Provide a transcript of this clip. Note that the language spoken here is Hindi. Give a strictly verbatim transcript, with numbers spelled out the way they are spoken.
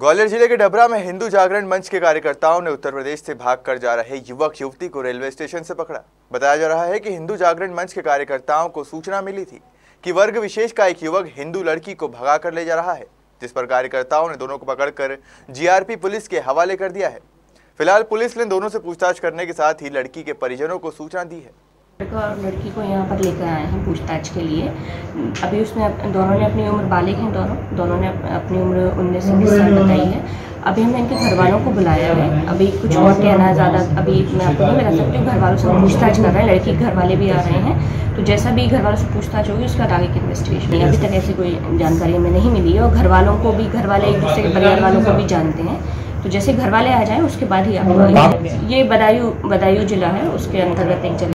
ग्वालियर जिले के डबरा में हिंदू जागरण मंच के कार्यकर्ताओं ने उत्तर प्रदेश से भागकर जा रहे युवक युवती को रेलवे स्टेशन से पकड़ा। बताया जा रहा है कि हिंदू जागरण मंच के कार्यकर्ताओं को सूचना मिली थी कि वर्ग विशेष का एक युवक हिंदू लड़की को भगाकर ले जा रहा है, जिस पर कार्यकर्ताओं ने दोनों को पकड़कर जी आर पी पुलिस के हवाले कर दिया है। फिलहाल पुलिस ने दोनों से पूछताछ करने के साथ ही लड़की के परिजनों को सूचना दी है। लड़का और लड़की को यहाँ पर लेकर आए हैं पूछताछ के लिए। अभी उसने दोनों ने अपनी उम्र बालिग हैं, दोनों दोनों ने अपनी उम्र उन्नीस से बीस साल बताई है। अभी हमने इनके घर वालों को बुलाया है। अभी कुछ और कहना ज़्यादा अभी मैं आपको नहीं बता सकती हूँ। घर वालों से पूछताछ कर रहे हैं, लड़की के घर वाले भी आ रहे हैं, तो जैसा भी घर वालों से पूछताछ होगी उसका आगे की इन्वेस्टिगेशन। अभी तक ऐसी कोई जानकारी हमें नहीं मिली है और घर वालों को भी घर वाले एक दूसरे के परिवार वालों को भी जानते हैं, तो जैसे घर वाले आ जाए उसके बाद ही आप। ये बदायू बदायू जिला है, उसके अंतर्गत एक